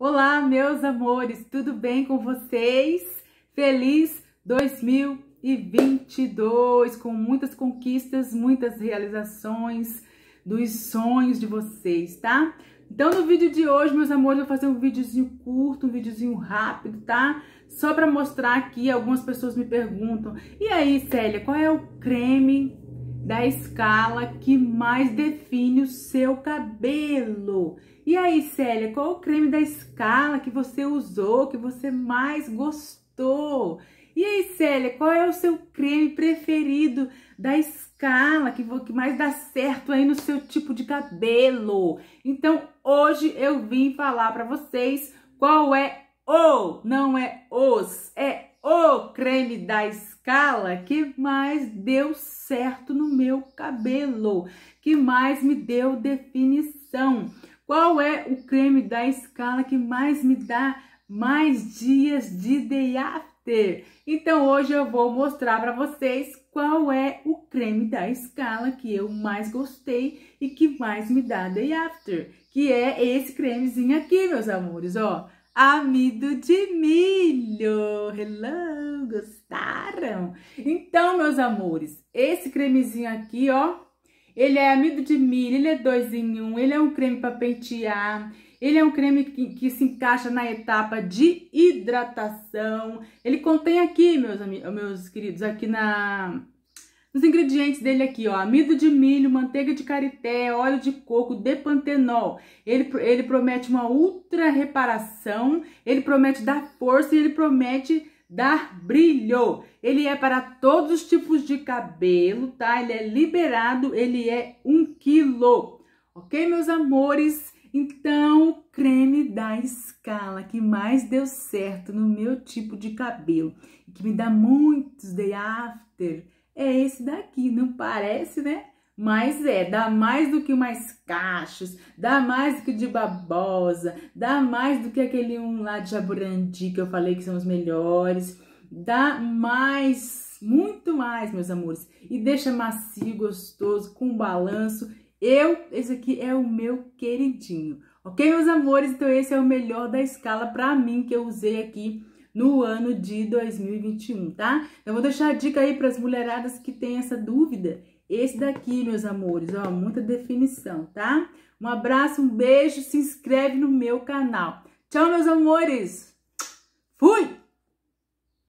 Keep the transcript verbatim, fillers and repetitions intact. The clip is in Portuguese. Olá, meus amores, tudo bem com vocês? Feliz dois mil e vinte e dois, com muitas conquistas, muitas realizações dos sonhos de vocês, tá? Então, no vídeo de hoje, meus amores, eu vou fazer um videozinho curto, um videozinho rápido, tá? Só pra mostrar aqui, algumas pessoas me perguntam, e aí, Célia, qual é o creme da Skala que mais define o seu cabelo? E aí, Célia, qual é o creme da Skala que você usou, que você mais gostou? E aí, Célia, qual é o seu creme preferido da Skala que mais dá certo aí no seu tipo de cabelo? Então, hoje eu vim falar pra vocês qual é o, não é os, é o creme da Skala que mais deu certo no meu cabelo, que mais me deu definição. Qual é o creme da Skala que mais me dá mais dias de day after? Então hoje eu vou mostrar para vocês qual é o creme da Skala que eu mais gostei e que mais me dá day after, que é esse cremezinho aqui, meus amores, ó, amido de milho. Hello, gostaram? Então, meus amores, esse cremezinho aqui, ó, ele é amido de milho, ele é dois em um, ele é um creme para pentear. Ele é um creme que, que se encaixa na etapa de hidratação. Ele contém aqui, meus amigos, meus queridos, aqui na nos ingredientes dele aqui, ó, amido de milho, manteiga de carité, óleo de coco, depantenol. Ele, ele promete uma ultra reparação, ele promete dar força e ele promete dar brilho. Ele é para todos os tipos de cabelo, tá? Ele é liberado, ele é um quilo. Ok, meus amores? Então, o creme da Skala que mais deu certo no meu tipo de cabelo e que me dá muitos day after é esse daqui, não parece, né? Mas é, dá mais do que o Mais Cachos, dá mais do que o de Babosa, dá mais do que aquele um lá de Jaburandi que eu falei que são os melhores, dá mais, muito mais, meus amores, e deixa macio, gostoso, com balanço. Eu, esse aqui é o meu queridinho, ok, meus amores? Então esse é o melhor da Skala pra mim, que eu usei aqui no ano de dois mil e vinte e um, tá? Eu vou deixar a dica aí pras mulheradas que tem essa dúvida. Esse daqui, meus amores, ó, muita definição, tá? Um abraço, um beijo, se inscreve no meu canal. Tchau, meus amores! Fui!